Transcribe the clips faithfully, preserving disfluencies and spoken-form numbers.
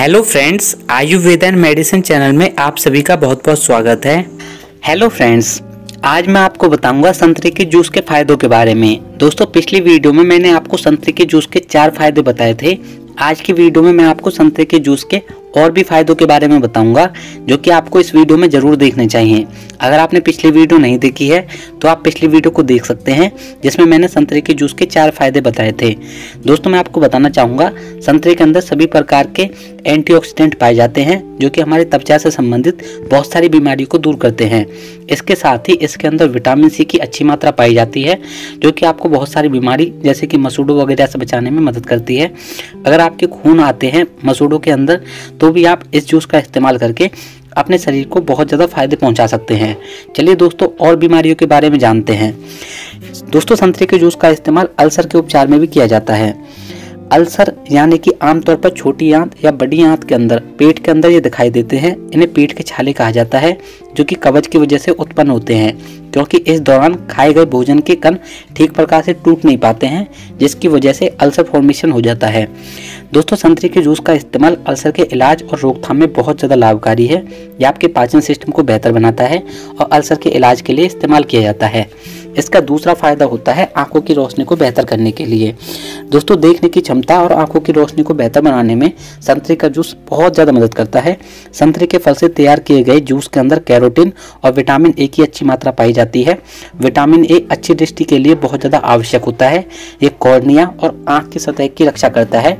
Hello friends, Ayurveda and medicine channel में आप सभी का बहुत बहुत स्वागत है। हेलो फ्रेंड्स, आज मैं आपको बताऊंगा संतरे के जूस के फायदों के बारे में। दोस्तों, पिछली वीडियो में मैंने आपको संतरे के जूस के चार फायदे बताए थे। आज की वीडियो में मैं आपको संतरे के जूस के और भी फायदों के बारे में बताऊंगा, जो कि आपको इस वीडियो में जरूर देखने चाहिए। अगर आपने पिछली वीडियो नहीं देखी है तो आप पिछली वीडियो को देख सकते हैं, जिसमें मैंने संतरे के जूस के चार फायदे बताए थे। दोस्तों, मैं आपको बताना चाहूँगा, संतरे के अंदर सभी प्रकार के एंटीऑक्सीडेंट पाए जाते हैं, जो कि हमारे त्वचा से संबंधित बहुत सारी बीमारियों को दूर करते हैं। इसके साथ ही इसके अंदर विटामिन सी की अच्छी मात्रा पाई जाती है, जो कि आपको बहुत सारी बीमारी जैसे कि मसूड़ों वगैरह से बचाने में मदद करती है। अगर आपके खून आते हैं मसूड़ों के अंदर, तो भी आप इस जूस का इस्तेमाल करके अपने शरीर को बहुत ज़्यादा फायदे पहुंचा सकते हैं। चलिए दोस्तों, और बीमारियों के बारे में जानते हैं। दोस्तों, संतरे के जूस का इस्तेमाल अल्सर के उपचार में भी किया जाता है। अल्सर यानी कि आमतौर पर छोटी आंत या बड़ी आंत के अंदर, पेट के अंदर ये दिखाई देते हैं। इन्हें पेट के छाले कहा जाता है, जो कि कब्ज की वजह से उत्पन्न होते हैं, क्योंकि इस दौरान खाए गए भोजन के कण ठीक प्रकार से टूट नहीं पाते हैं, जिसकी वजह से अल्सर फॉर्मेशन हो जाता है। दोस्तों, संतरे के जूस का इस्तेमाल अल्सर के इलाज और रोकथाम में बहुत ज़्यादा लाभकारी है। यह आपके पाचन सिस्टम को बेहतर बनाता है और अल्सर के इलाज के लिए इस्तेमाल किया जाता है। इसका दूसरा फायदा होता है आंखों की रोशनी को बेहतर करने के लिए। दोस्तों, देखने की क्षमता और आंखों की रोशनी को बेहतर बनाने में संतरे का जूस बहुत ज़्यादा मदद करता है। संतरे के फल से तैयार किए गए जूस के अंदर कैरोटीन और विटामिन ए की अच्छी मात्रा पाई जाती है। विटामिन ए अच्छी दृष्टि के लिए बहुत ज़्यादा आवश्यक होता है। ये कॉर्निया और आंख की सतह की रक्षा करता है।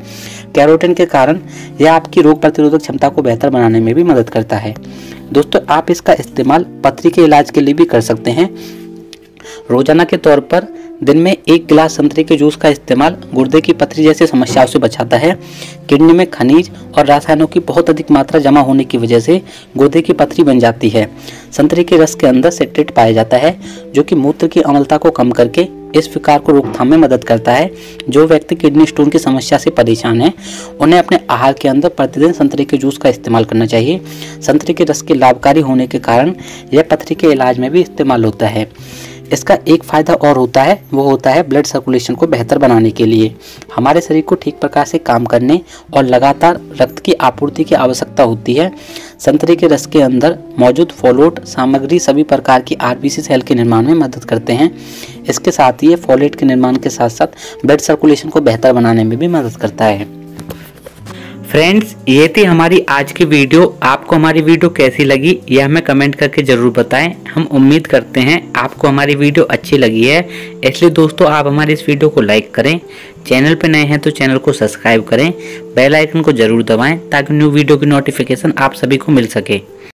कैरोटीन के कारण यह आपकी रोग प्रतिरोधक क्षमता को बेहतर बनाने में भी मदद करता है। दोस्तों, आप इसका इस्तेमाल पथरी के इलाज के लिए भी कर सकते हैं। रोजाना के तौर पर दिन में एक गिलास संतरे के जूस का इस्तेमाल गुर्दे की पथरी जैसी समस्याओं से बचाता है। किडनी में खनिज और रासायनों की बहुत अधिक मात्रा जमा होने की वजह से गुर्दे की पथरी बन जाती है। संतरे के रस के अंदर सिट्रेट पाया जाता है, जो कि मूत्र की अम्लता को कम करके इस विकार को रोकथाम में मदद करता है। जो व्यक्ति किडनी स्टोन की समस्या से परेशान है, उन्हें अपने आहार के अंदर प्रतिदिन संतरे के जूस का इस्तेमाल करना चाहिए। संतरे के रस के लाभकारी होने के कारण यह पथरी के इलाज में भी इस्तेमाल होता है। इसका एक फ़ायदा और होता है, वो होता है ब्लड सर्कुलेशन को बेहतर बनाने के लिए। हमारे शरीर को ठीक प्रकार से काम करने और लगातार रक्त की आपूर्ति की आवश्यकता होती है। संतरे के रस के अंदर मौजूद फोलेट सामग्री सभी प्रकार की आरबीसी सेल के निर्माण में मदद करते हैं। इसके साथ ही ये फोलेट के निर्माण के साथ साथ ब्लड सर्कुलेशन को बेहतर बनाने में भी मदद करता है। फ्रेंड्स, ये थी हमारी आज की वीडियो। आपको हमारी वीडियो कैसी लगी यह हमें कमेंट करके ज़रूर बताएं। हम उम्मीद करते हैं आपको हमारी वीडियो अच्छी लगी है। इसलिए दोस्तों, आप हमारी इस वीडियो को लाइक करें। चैनल पर नए हैं तो चैनल को सब्सक्राइब करें। बेल आइकन को ज़रूर दबाएं ताकि न्यू वीडियो की नोटिफिकेशन आप सभी को मिल सके।